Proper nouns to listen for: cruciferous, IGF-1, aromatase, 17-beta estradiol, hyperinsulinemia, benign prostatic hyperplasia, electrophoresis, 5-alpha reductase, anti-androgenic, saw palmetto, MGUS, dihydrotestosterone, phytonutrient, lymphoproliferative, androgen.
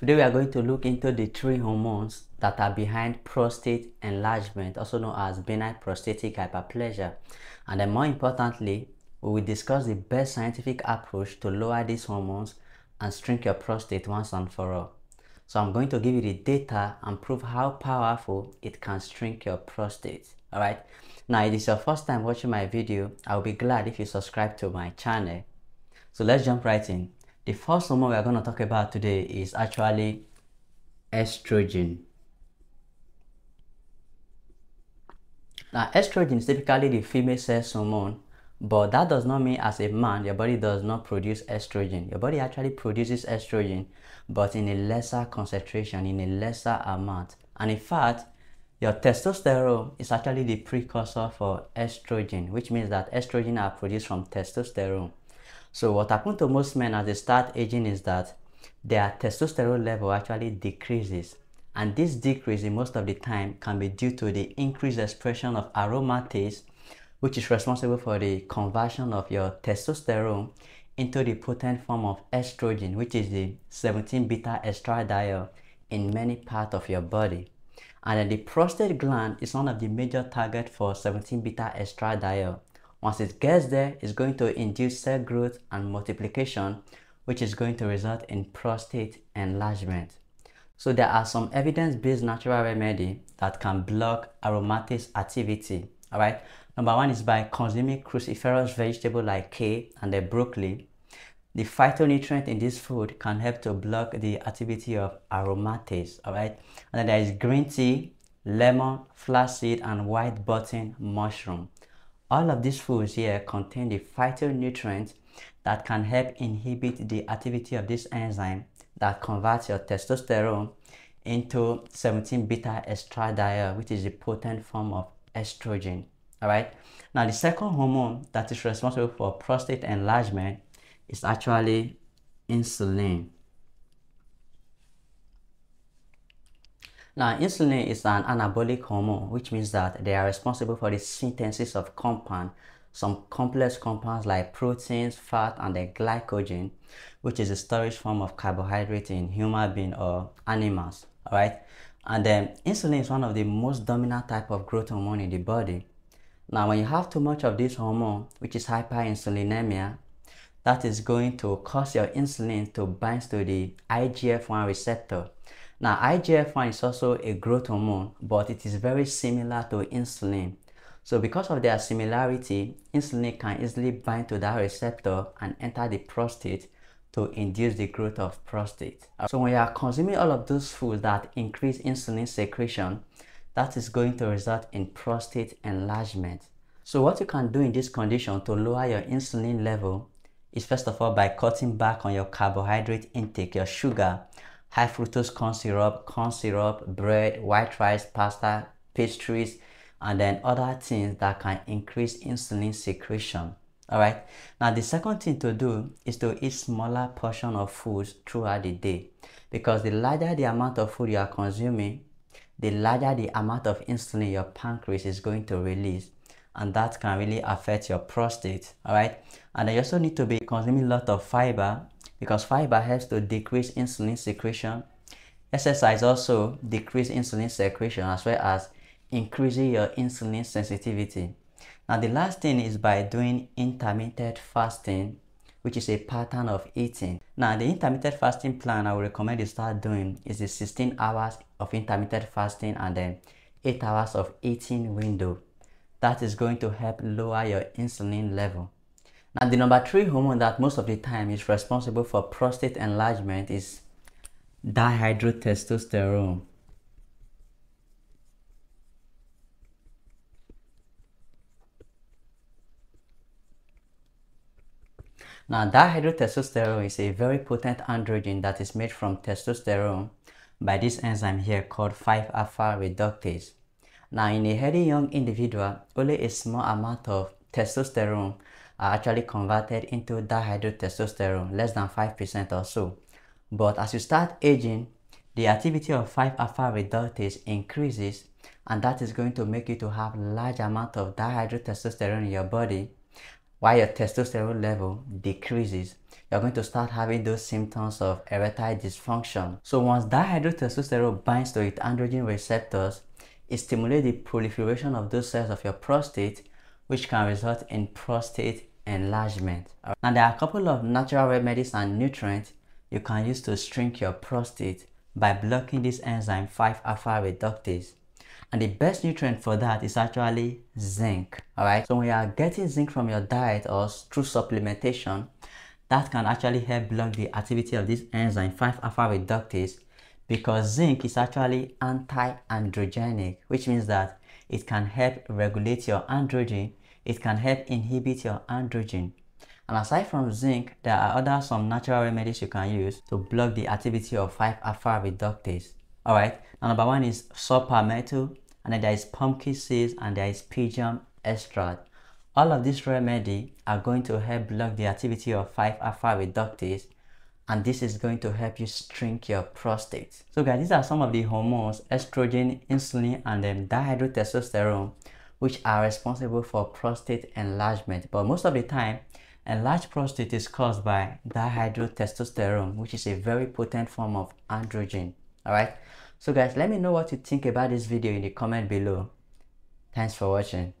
Today we are going to look into the three hormones that are behind prostate enlargement, also known as benign prostatic hyperplasia. And then more importantly, we will discuss the best scientific approach to lower these hormones and shrink your prostate once and for all. So I'm going to give you the data and prove how powerful it can shrink your prostate. Alright, now if it is your first time watching my video, I'll be glad if you subscribe to my channel. So let's jump right in. The first hormone we are going to talk about today is actually estrogen. Now estrogen is typically the female sex hormone, but that does not mean as a man your body does not produce estrogen. Your body actually produces estrogen, but in a lesser concentration, in a lesser amount. And in fact, your testosterone is actually the precursor for estrogen, which means that estrogen are produced from testosterone. So what happens to most men as they start aging is that their testosterone level actually decreases, and this decrease in most of the time can be due to the increased expression of aromatase, which is responsible for the conversion of your testosterone into the potent form of estrogen, which is the 17-beta estradiol in many parts of your body. And then the prostate gland is one of the major targets for 17-beta estradiol. Once it gets there, it's going to induce cell growth and multiplication, which is going to result in prostate enlargement. So there are some evidence-based natural remedy that can block aromatase activity. All right. Number one is by consuming cruciferous vegetable like kale and the broccoli. The phytonutrient in this food can help to block the activity of aromatase. All right. And then there is green tea, lemon, flaxseed, and white button mushroom. All of these foods here contain the phytonutrient that can help inhibit the activity of this enzyme that converts your testosterone into 17-beta estradiol, which is the potent form of estrogen. All right. Now the second hormone that is responsible for prostate enlargement is actually insulin. Now, insulin is an anabolic hormone, which means that they are responsible for the synthesis of compounds, some complex compounds like proteins, fat, and the glycogen, which is a storage form of carbohydrate in human beings or animals. All right, and then insulin is one of the most dominant type of growth hormone in the body. Now, when you have too much of this hormone, which is hyperinsulinemia, that is going to cause your insulin to bind to the IGF-1 receptor. Now, IGF-1 is also a growth hormone, but it is very similar to insulin. So because of their similarity, insulin can easily bind to that receptor and enter the prostate to induce the growth of prostate. So when you are consuming all of those foods that increase insulin secretion, that is going to result in prostate enlargement. So what you can do in this condition to lower your insulin level is first of all by cutting back on your carbohydrate intake, your sugar, high fructose corn syrup, bread, white rice, pasta, pastries, and then other things that can increase insulin secretion. All right. Now, the second thing to do is to eat smaller portion of foods throughout the day, because the larger the amount of food you are consuming, the larger the amount of insulin your pancreas is going to release, and that can really affect your prostate. All right. And you also need to be consuming a lot of fiber, because fiber helps to decrease insulin secretion. Exercise also decreases insulin secretion, as well as increasing your insulin sensitivity. Now the last thing is by doing intermittent fasting, which is a pattern of eating. Now the intermittent fasting plan I would recommend you start doing is the 16 hours of intermittent fasting and then 8 hours of eating window. That is going to help lower your insulin level. And the number three hormone that most of the time is responsible for prostate enlargement is dihydrotestosterone. Now, dihydrotestosterone is a very potent androgen that is made from testosterone by this enzyme here called 5-alpha reductase. Now, in a healthy young individual, only a small amount of testosterone are actually converted into dihydrotestosterone, less than 5% or so. But as you start aging, the activity of 5-alpha reductase increases, and that is going to make you to have large amount of dihydrotestosterone in your body, while your testosterone level decreases. you're going to start having those symptoms of erectile dysfunction. So once dihydrotestosterone binds to its androgen receptors, it stimulates the proliferation of those cells of your prostate, which can result in prostate enlargement. Now, there are a couple of natural remedies and nutrients you can use to shrink your prostate by blocking this enzyme 5-alpha reductase. And the best nutrient for that is actually zinc. Alright, so when you are getting zinc from your diet or through supplementation, that can actually help block the activity of this enzyme 5-alpha reductase, because zinc is actually anti-androgenic, which means that it can help regulate your androgen, it can help inhibit your androgen. And aside from zinc, there are some natural remedies you can use to block the activity of 5-alpha reductase. Alright, now number one is saw palmetto, and then there is pumpkin seeds, and there is pigeon extract. All of these remedies are going to help block the activity of 5-alpha reductase, and this is going to help you shrink your prostate. So guys, these are some of the hormones, estrogen, insulin, and then dihydrotestosterone, which are responsible for prostate enlargement. But most of the time, enlarged prostate is caused by dihydrotestosterone, which is a very potent form of androgen. Alright, so guys, let me know what you think about this video in the comment below. Thanks for watching.